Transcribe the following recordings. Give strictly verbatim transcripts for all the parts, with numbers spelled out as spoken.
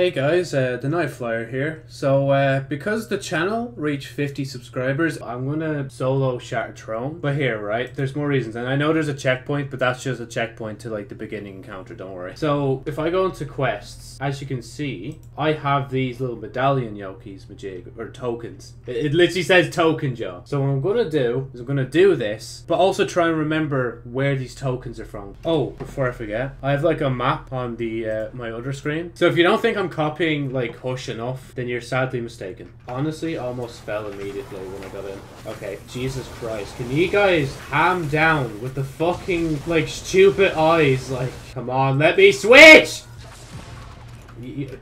Hey guys, uh, the Night Flyer here. So uh, because the channel reached fifty subscribers, I'm gonna solo Shattered Throne. But here, right, there's more reasons. And I know there's a checkpoint, but that's just a checkpoint to like the beginning encounter, don't worry. So if I go into quests, as you can see, I have these little medallion yokis, majig, or tokens. It, it literally says token, yo. So what I'm gonna do is I'm gonna do this, but also try and remember where these tokens are from. Oh, before I forget, I have like a map on the uh, my other screen. So if you don't think I'm copying like Hush enough, then you're sadly mistaken. Honestly, almost fell immediately when I got in. Okay, Jesus Christ, can you guys calm down with the fucking like stupid eyes? Like, come on, let me switch.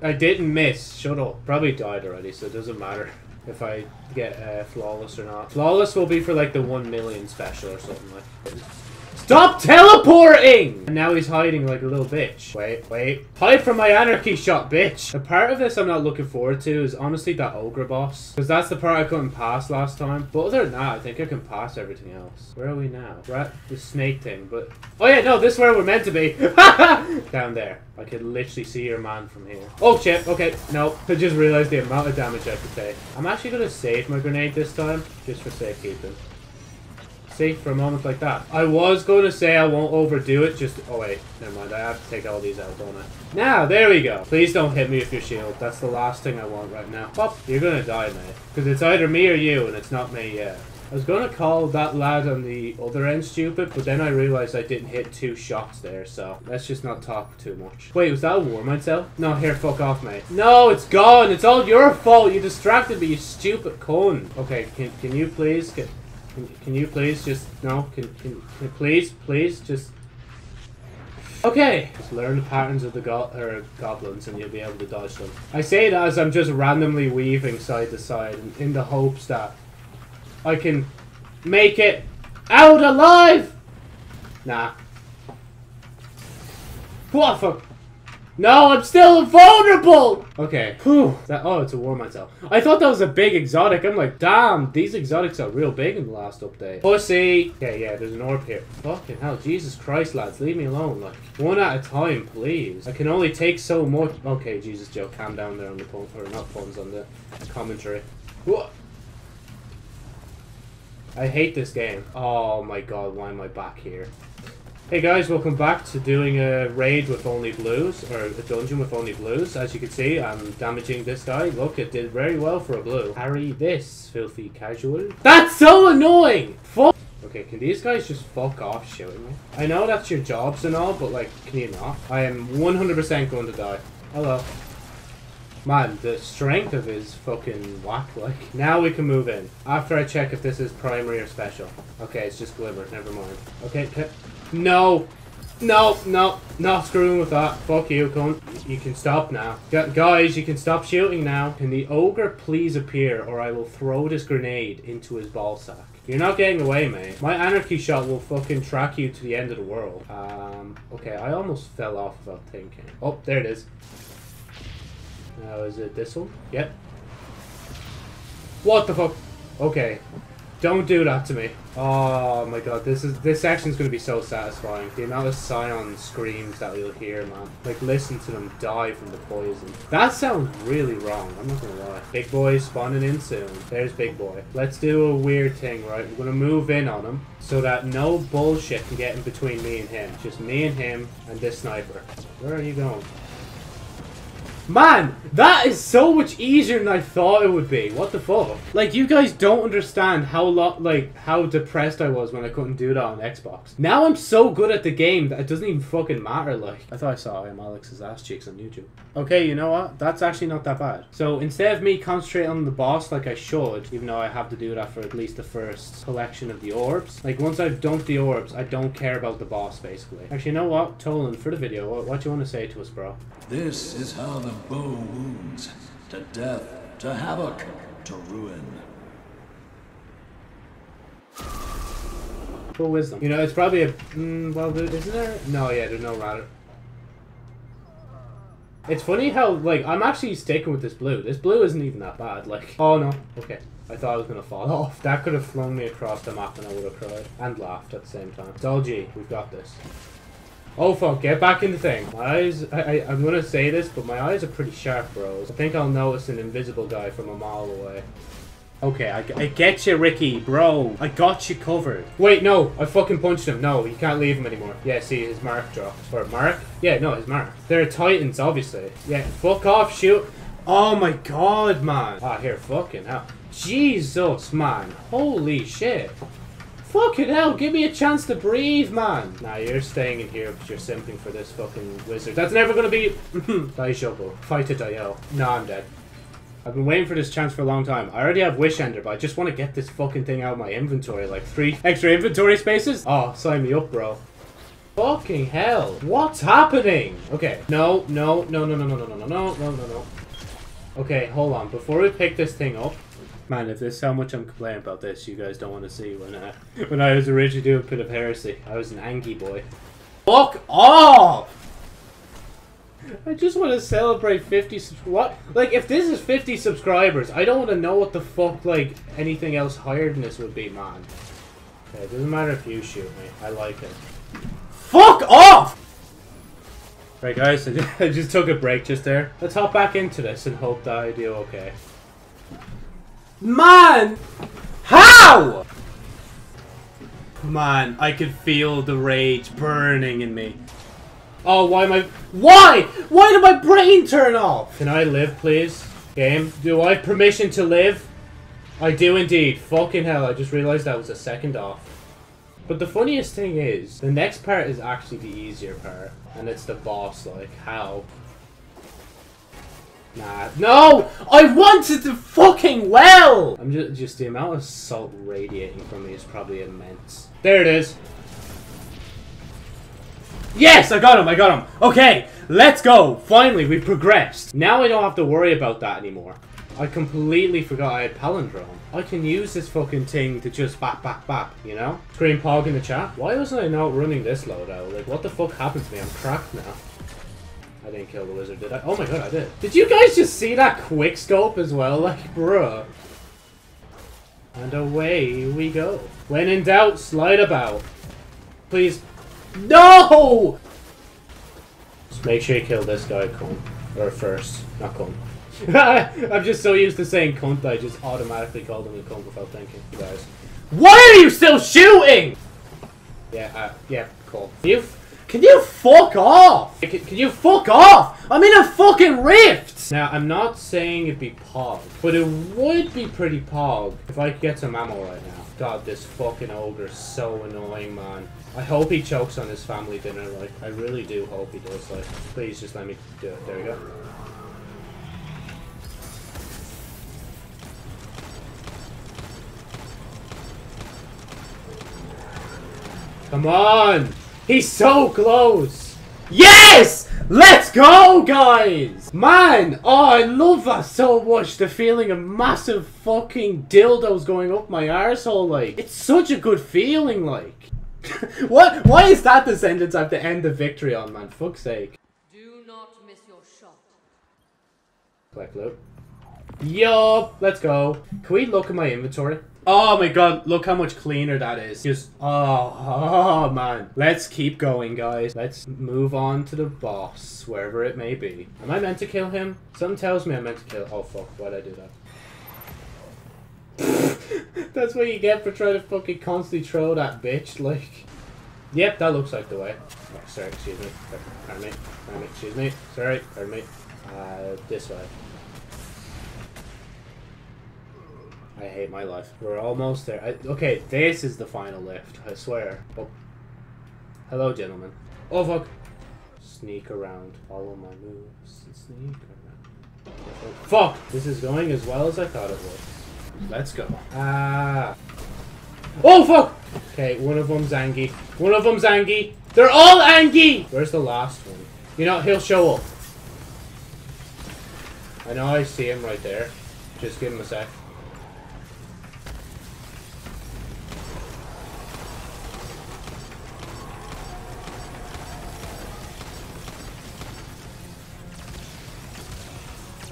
I didn't miss. Shut up. Probably died already, so it doesn't matter if I get uh, flawless or not. Flawless will be for like the one million special or something like that. Stop teleporting! And now he's hiding like a little bitch. Wait, wait. Hide from my anarchy shot, bitch. The part of this I'm not looking forward to is honestly that ogre boss. Because that's the part I couldn't pass last time. But other than that, I think I can pass everything else. Where are we now? We're at the snake thing, but... Oh yeah, no, this is where we're meant to be. Down there. I could literally see your man from here. Oh shit, okay, no. I just realized the amount of damage I could take. I'm actually going to save my grenade this time, just for safekeeping. See, for a moment like that. I was going to say I won't overdo it, just... Oh, wait. Never mind. I have to take all these out, don't I? Now, there we go. Please don't hit me with your shield. That's the last thing I want right now. Pop, you're going to die, mate. Because it's either me or you, and it's not me yet. I was going to call that lad on the other end stupid, but then I realized I didn't hit two shots there, so let's just not talk too much. Wait, was that a war myself? No, here, fuck off, mate. No, it's gone. It's all your fault. You distracted me, you stupid con. Okay, can, can you please get... Can, can you please just... No, can, can, can please, please, just... Okay! Just learn the patterns of the go er, goblins and you'll be able to dodge them. I say it as I'm just randomly weaving side to side in the hopes that I can make it out alive! Nah. What the fuck? No, I'm still vulnerable! Okay. Whew. That, oh, it's a war myself. I thought that was a big exotic. I'm like, damn, these exotics are real big in the last update. Pussy! Okay, yeah, there's an orb here. Fucking hell, Jesus Christ, lads. Leave me alone. Like, one at a time, please. I can only take so much. Okay, Jesus, Joe, calm down there on the pun, or not puns, on the commentary. Whoa. I hate this game. Oh my god, why am I back here? Hey guys, welcome back to doing a raid with only blues, or a dungeon with only blues. As you can see, I'm damaging this guy. Look, it did very well for a blue. Carry this, filthy casual. That's so annoying! Fuck! Okay, can these guys just fuck off shooting me? I know that's your jobs and all, but like, can you not? I am one hundred percent going to die. Hello. Man, the strength of his fucking whack, like. Now we can move in. After I check if this is primary or special. Okay, it's just glimmer, never mind. Okay, okay. No, no, no, not screwing with that. Fuck you, cunt. You can stop now. Gu guys, you can stop shooting now. Can the ogre please appear or I will throw this grenade into his ballsack? You're not getting away, mate. My anarchy shot will fucking track you to the end of the world. Um, okay, I almost fell off without thinking. Oh, there it is. Now, is it this one? Yep. What the fuck? Okay. Don't do that to me. Oh my god, this is this section's gonna be so satisfying. The amount of scion screams that you'll hear, man. Like, listen to them die from the poison. That sounds really wrong, I'm not gonna lie. Big boy's spawning in soon. There's big boy. Let's do a weird thing, right? We're gonna move in on him so that no bullshit can get in between me and him. Just me and him and this sniper. Where are you going? Man, that is so much easier than I thought it would be. What the fuck? Like, you guys don't understand how lot, like, how depressed I was when I couldn't do that on Xbox. Now I'm so good at the game that it doesn't even fucking matter, like. I thought I saw him, Alex's ass cheeks on YouTube. Okay, you know what? That's actually not that bad. So, instead of me concentrating on the boss like I should, even though I have to do that for at least the first collection of the orbs, like, once I've dumped the orbs, I don't care about the boss, basically. Actually, you know what? Tolan, for the video, what, what do you want to say to us, bro? This is how the bow wounds, to death, to havoc, to ruin. Full wisdom. You know, it's probably a... Mm, well, isn't there? No, yeah, there's no ladder. It's funny how, like, I'm actually sticking with this blue. This blue isn't even that bad, like... Oh, no. Okay. I thought I was going to fall off. That could have flung me across the map and I would have cried. And laughed at the same time. It's all G. We've got this. Oh fuck, get back in the thing. My eyes, I, I, I'm gonna say this, but my eyes are pretty sharp, bros. I think I'll notice an invisible guy from a mile away. Okay, I, I get you, Ricky, bro. I got you covered. Wait, no, I fucking punched him. No, you can't leave him anymore. Yeah, see, his mark dropped. Or mark? Yeah, no, his mark. They're titans, obviously. Yeah, fuck off, shoot. Oh my god, man. Ah, here, fucking hell. Jesus, man. Holy shit. Fucking hell, give me a chance to breathe, man. Nah, you're staying in here because you're simping for this fucking wizard. That's never gonna be... Daishobo. Fight it, Dayo. Nah, I'm dead. I've been waiting for this chance for a long time. I already have Wish Ender, but I just want to get this fucking thing out of my inventory. Like, three extra inventory spaces? Oh, sign me up, bro. Fucking hell. What's happening? Okay. No, no, no, no, no, no, no, no, no, no, no, no. Okay, hold on. Before we pick this thing up... Man, if there's so much I'm complaining about this, you guys don't want to see when I, when I was originally doing Pit of Heresy. I was an angry boy. Fuck off! I just want to celebrate fifty subs- What? Like, if this is fifty subscribers, I don't want to know what the fuck, like, anything else higher than this would be, man. Okay, it doesn't matter if you shoot me. I like it. Fuck off! Right, guys, I just, I just took a break just there. Let's hop back into this and hope that I do okay. Man! How?! Man, I could feel the rage burning in me. Oh, why am I- Why?! Why did my brain turn off?! Can I live, please? Game, do I have permission to live? I do indeed. Fucking hell, I just realized that was a second off. But the funniest thing is, the next part is actually the easier part. And it's the boss, like, how? Nah. No! I wanted the fucking well! I'm just, just the amount of salt radiating from me is probably immense. There it is. Yes! I got him! I got him! Okay! Let's go! Finally, we progressed. Now I don't have to worry about that anymore. I completely forgot I had palindrome. I can use this fucking thing to just bap bap bap, you know? Scream Pog in the chat. Why wasn't I not running this loadout? Like, what the fuck happened to me? I'm cracked now. I didn't kill the wizard, did I? Oh my god, I did. Did you guys just see that quick scope as well? Like, bruh. And away we go. When in doubt, slide about. Please. No! Just make sure you kill this guy, cunt. Or first. Not cunt. I'm just so used to saying cunt that I just automatically called him a cunt without thinking. You guys. Why are you still shooting? Yeah, uh, yeah, cool. You. Can you fuck off? Can, can you fuck off? I'm in a fucking rift! Now, I'm not saying it'd be pog, but it would be pretty pog if I could get some ammo right now. God, this fucking ogre's so annoying, man. I hope he chokes on his family dinner, like, I really do hope he does, like, please just let me do it. There we go. Come on! He's so close! Yes! Let's go, guys! Man! Oh, I love that so much. The feeling of massive fucking dildos going up my arsehole, like. It's such a good feeling, like. What? Why is that the sentence I have to end the victory on, man? Fuck's sake. Do not miss your shot. Collect loot. Yup! Let's go. Can we look at my inventory? Oh my god, look how much cleaner that is. Just, oh, oh man. Let's keep going, guys. Let's move on to the boss, wherever it may be. Am I meant to kill him? Something tells me I'm meant to kill- oh fuck, why'd I do that? That's what you get for trying to fucking constantly troll that bitch, like. Yep, that looks like the way. Oh, sorry, excuse me. Pardon me. Pardon me, excuse me. Sorry, pardon me. Uh, this way. I hate my life. We're almost there. I, okay, this is the final lift, I swear. Oh. Hello, gentlemen. Oh, fuck. Sneak around. Follow my moves and sneak around. Oh, fuck! This is going as well as I thought it would. Let's go. Ah. Oh, fuck! Okay, one of them's Angie. One of them's Angie. They're all Angie! Where's the last one? You know, he'll show up. I know I see him right there. Just give him a sec.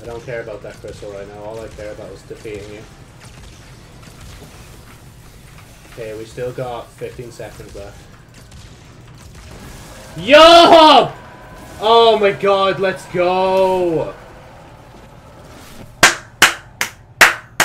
I don't care about that crystal right now, all I care about is defeating you. Okay, we still got fifteen seconds left. Yup! Oh my god, let's go!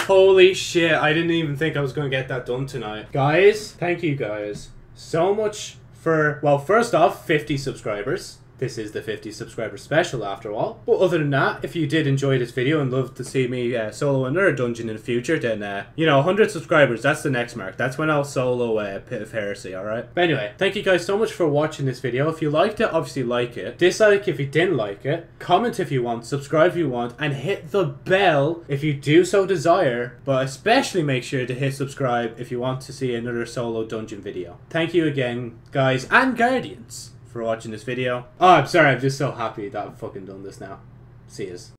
Holy shit, I didn't even think I was gonna get that done tonight. Guys, thank you guys so much for, well, first off, fifty subscribers. This is the fifty subscriber special after all. But other than that, if you did enjoy this video and loved to see me uh, solo another dungeon in the future, then, uh, you know, one hundred subscribers, that's the next mark. That's when I'll solo uh, Pit of Heresy, alright? But anyway, thank you guys so much for watching this video. If you liked it, obviously like it. Dislike if you didn't like it. Comment if you want. Subscribe if you want. And hit the bell if you do so desire. But especially make sure to hit subscribe if you want to see another solo dungeon video. Thank you again, guys and guardians, for watching this video. Oh, I'm sorry, I'm just so happy that I've fucking done this now. See yous.